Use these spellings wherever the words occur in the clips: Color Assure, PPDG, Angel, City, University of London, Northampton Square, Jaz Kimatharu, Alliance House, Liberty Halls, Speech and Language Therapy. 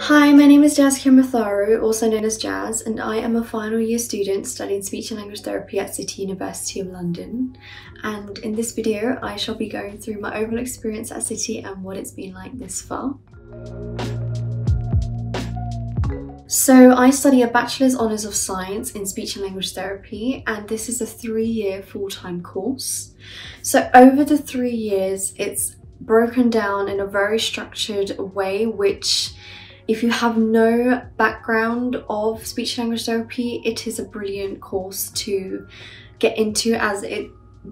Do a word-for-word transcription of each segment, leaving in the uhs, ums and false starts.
Hi, my name is Jaz Kimatharu, also known as Jaz, and I am a final year student studying Speech and Language Therapy at City, University of London. And in this video, I shall be going through my overall experience at City and what it's been like this far. So I study a Bachelor's Honours of Science in Speech and Language Therapy, and this is a three-year full-time course. So over the three years, it's broken down in a very structured way, which if you have no background of Speech and Language Therapy, it is a brilliant course to get into, as it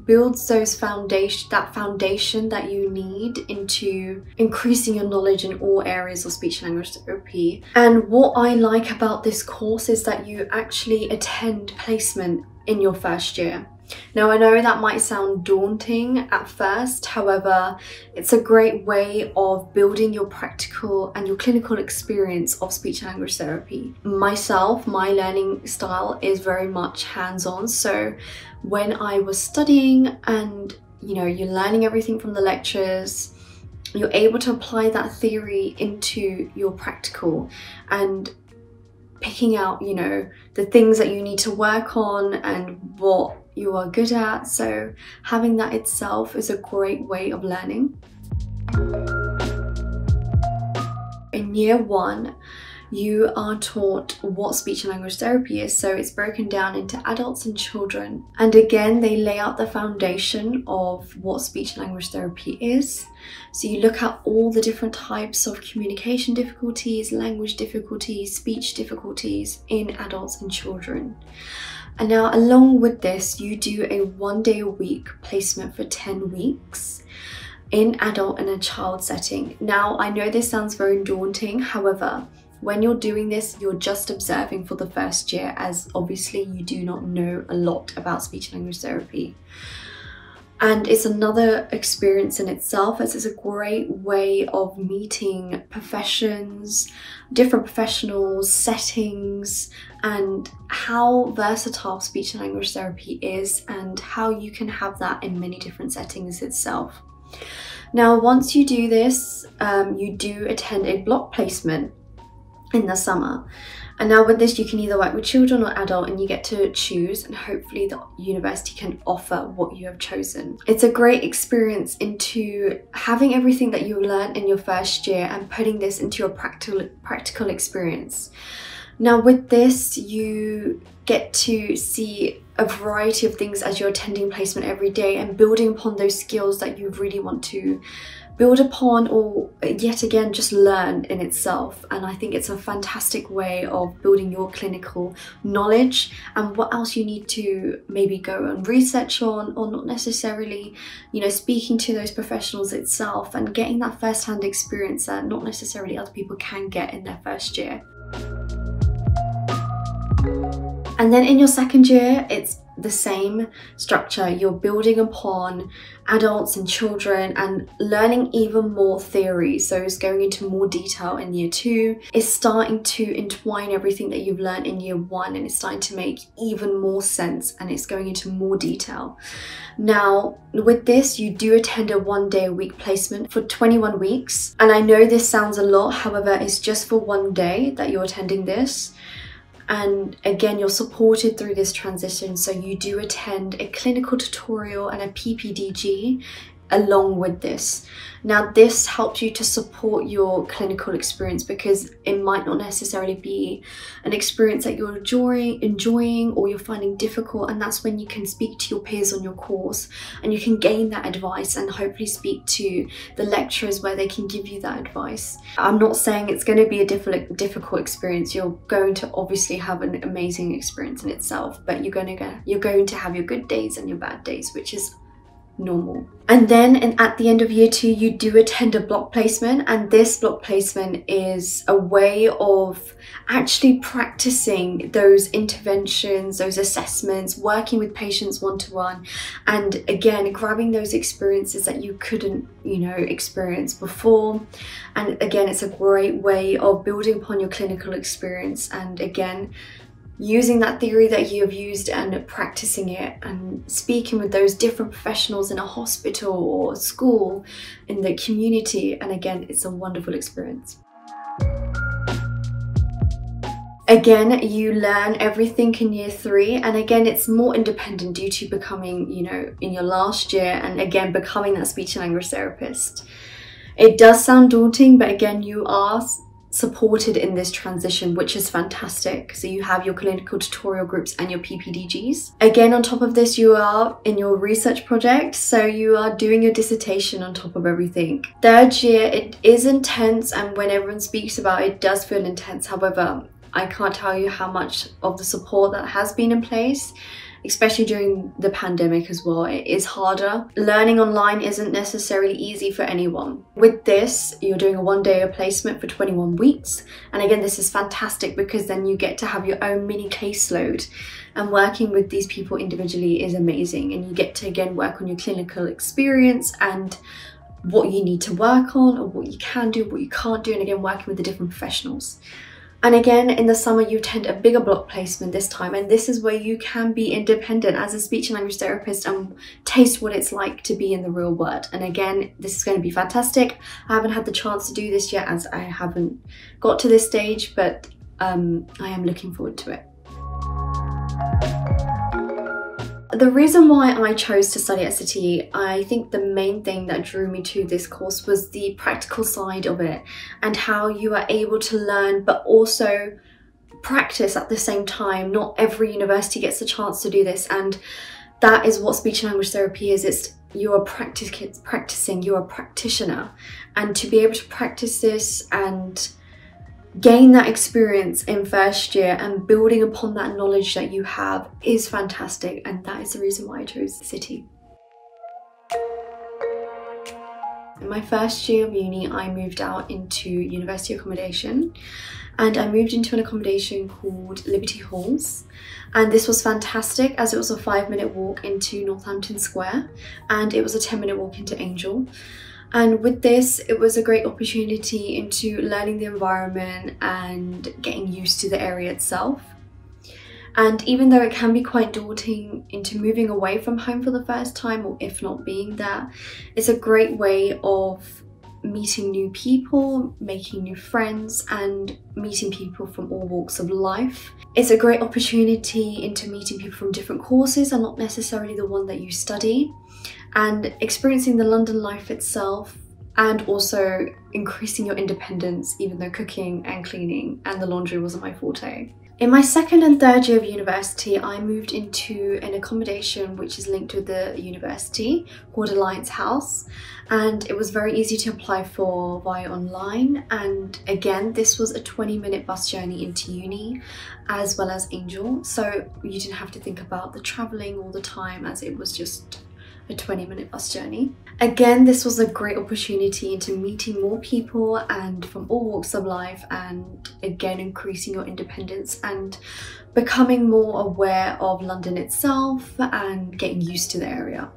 builds those foundation that foundation that you need into increasing your knowledge in all areas of speech and language therapy. And what I like about this course is that you actually attend placement in your first year. Now, I know that might sound daunting at first, however, it's a great way of building your practical and your clinical experience of speech and language therapy. Myself, my learning style is very much hands-on, so when I was studying and, you know, you're learning everything from the lectures, you're able to apply that theory into your practical and picking out, you know, the things that you need to work on and what you are good at. So having that itself is a great way of learning. In year one, you are taught what speech and language therapy is. So it's broken down into adults and children. And again, they lay out the foundation of what speech and language therapy is. So you look at all the different types of communication difficulties, language difficulties, speech difficulties in adults and children. And now, along with this, you do a one day a week placement for ten weeks in adult and a child setting. Now, I know this sounds very daunting, however, when you're doing this, you're just observing for the first year, as obviously you do not know a lot about speech and language therapy. And it's another experience in itself, as it's a great way of meeting professions, different professionals, settings, and how versatile speech and language therapy is and how you can have that in many different settings itself. Now, once you do this, um, you do attend a block placement in the summer. And now with this, you can either work with children or adult, and you get to choose, and hopefully the university can offer what you have chosen. It's a great experience into having everything that you learned in your first year and putting this into your practical practical experience. Now with this, you get to see a variety of things as you're attending placement every day and building upon those skills that you really want to build upon, or yet again just learn in itself. And I think it's a fantastic way of building your clinical knowledge and what else you need to maybe go and research on, or not necessarily, you know, speaking to those professionals itself and getting that first-hand experience that not necessarily other people can get in their first year. And then in your second year, it's the same structure. You're building upon adults and children and learning even more theory. So it's going into more detail in year two. It's starting to entwine everything that you've learned in year one, and it's starting to make even more sense, and it's going into more detail. Now, with this, you do attend a one day a week placement for twenty-one weeks. And I know this sounds a lot, however, it's just for one day that you're attending this. And again, you're supported through this transition. So you do attend a clinical tutorial and a P P D G along with this. Now, this helps you to support your clinical experience, because it might not necessarily be an experience that you're enjoying, enjoying or you're finding difficult. And that's when you can speak to your peers on your course, and you can gain that advice and hopefully speak to the lecturers where they can give you that advice. I'm not saying it's going to be a difficult, difficult experience. You're going to obviously have an amazing experience in itself, but you're going to go, you're going to have your good days and your bad days, which is normal. And then and at the end of year two, you do attend a block placement, and this block placement is a way of actually practicing those interventions, those assessments, working with patients one-to-one, and again grabbing those experiences that you couldn't, you know, experience before. And again, it's a great way of building upon your clinical experience and again using that theory that you have used and practicing it and speaking with those different professionals in a hospital or school, in the community. And again, it's a wonderful experience. Again, you learn everything in year three, and again, it's more independent due to becoming, you know, in your last year, and again, becoming that speech and language therapist. It does sound daunting, but again, you are supported in this transition, which is fantastic. So you have your clinical tutorial groups and your P P D Gs. Again, on top of this, you are in your research project, so you are doing your dissertation on top of everything. Third year, it is intense, and when everyone speaks about it, it does feel intense. However, I can't tell you how much of the support that has been in place, especially during the pandemic as well. It is harder. Learning online isn't necessarily easy for anyone. With this, you're doing a one-day placement for twenty-one weeks. And again, this is fantastic because then you get to have your own mini caseload, and working with these people individually is amazing. And you get to again work on your clinical experience and what you need to work on, or what you can do, what you can't do, and again, working with the different professionals. And again, in the summer, you attend a bigger block placement this time, and this is where you can be independent as a speech and language therapist and taste what it's like to be in the real world. And again, this is going to be fantastic. I haven't had the chance to do this yet as I haven't got to this stage, but um, I am looking forward to it. The reason why I chose to study at City, I think the main thing that drew me to this course was the practical side of it, and how you are able to learn but also practice at the same time. Not every university gets the chance to do this, and that is what speech and language therapy is. It's you are practic- practicing, you're a practitioner, and to be able to practice this and gain that experience in first year and building upon that knowledge that you have is fantastic, and that is the reason why I chose City. In my first year of uni, I moved out into university accommodation, and I moved into an accommodation called Liberty Halls, and this was fantastic as it was a five minute walk into Northampton Square, and it was a ten minute walk into Angel. And with this, it was a great opportunity into learning the environment and getting used to the area itself. And even though it can be quite daunting into moving away from home for the first time, or if not being there, it's a great way of meeting new people, making new friends, and meeting people from all walks of life. It's a great opportunity into meeting people from different courses and not necessarily the one that you study, and experiencing the London life itself, and also increasing your independence, even though cooking and cleaning and the laundry wasn't my forte. In my second and third year of university, I moved into an accommodation which is linked with the university called Alliance House, and it was very easy to apply for via online. And again, this was a twenty minute bus journey into uni as well as Angel, so you didn't have to think about the travelling all the time as it was just a twenty minute bus journey. Again, this was a great opportunity into meeting more people and from all walks of life, and again increasing your independence and becoming more aware of London itself and getting used to the area.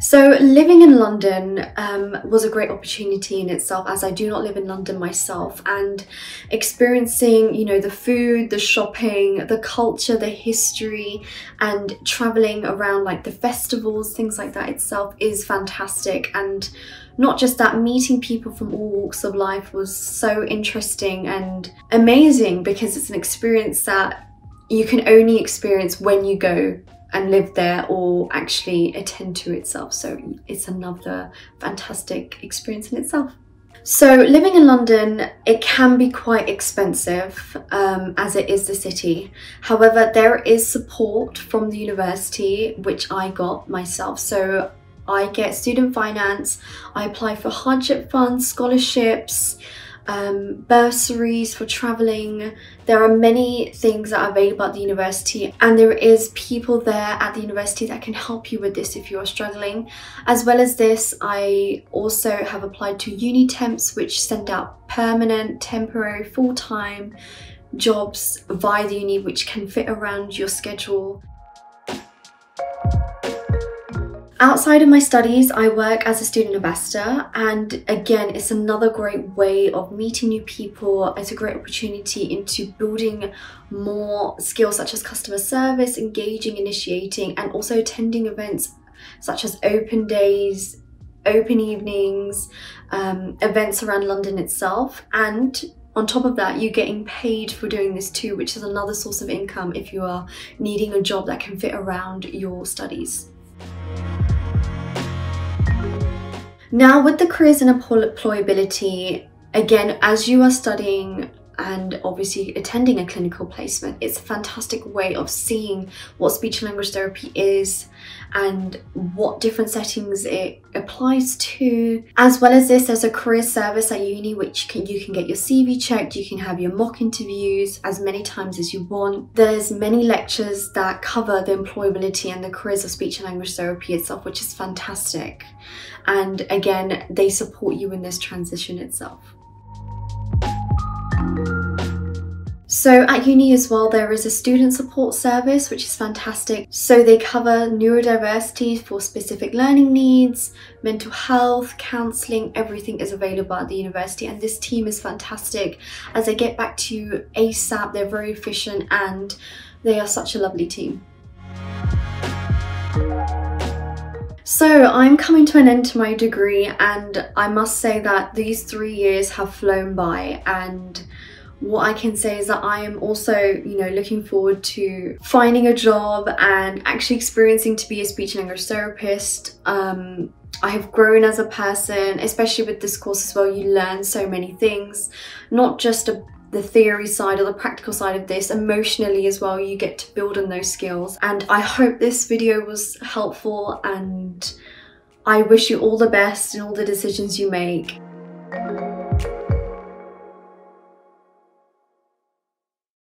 So living in London um, was a great opportunity in itself, as I do not live in London myself, and experiencing, you know, the food, the shopping, the culture, the history, and traveling around like the festivals, things like that itself is fantastic. And not just that, meeting people from all walks of life was so interesting and amazing, because it's an experience that you can only experience when you go and live there or actually attend to itself. So it's another fantastic experience in itself. So living in London, it can be quite expensive um, as it is the city. However, there is support from the university, which I got myself. So I get student finance, I apply for hardship funds, scholarships, Um, bursaries for travelling. There are many things that are available at the university, and there is people there at the university that can help you with this if you are struggling. As well as this, I also have applied to uni temps, which send out permanent, temporary, full-time jobs via the uni, which can fit around your schedule. Outside of my studies, I work as a student ambassador, and again, it's another great way of meeting new people. It's a great opportunity into building more skills such as customer service, engaging, initiating, and also attending events such as open days, open evenings, um, events around London itself. And on top of that, you're getting paid for doing this too, which is another source of income if you are needing a job that can fit around your studies. Now, with the careers and employability, again, as you are studying and obviously attending a clinical placement, it's a fantastic way of seeing what speech and language therapy is and what different settings it applies to. As well as this, there's a career service at uni which can, you can get your C V checked, you can have your mock interviews as many times as you want. There's many lectures that cover the employability and the careers of speech and language therapy itself, which is fantastic. And again, they support you in this transition itself. So at uni as well, there is a student support service, which is fantastic. So they cover neurodiversity for specific learning needs, mental health, counselling, everything is available at the university. And this team is fantastic. As they get back to you ASAP, they're very efficient and they are such a lovely team. So I'm coming to an end to my degree, and I must say that these three years have flown by, and what I can say is that I am also, you know, looking forward to finding a job and actually experiencing to be a speech and language therapist. Um, I have grown as a person, especially with this course as well. You learn so many things, not just a the theory side or the practical side of this, emotionally as well, you get to build on those skills. And I hope this video was helpful, and I wish you all the best in all the decisions you make.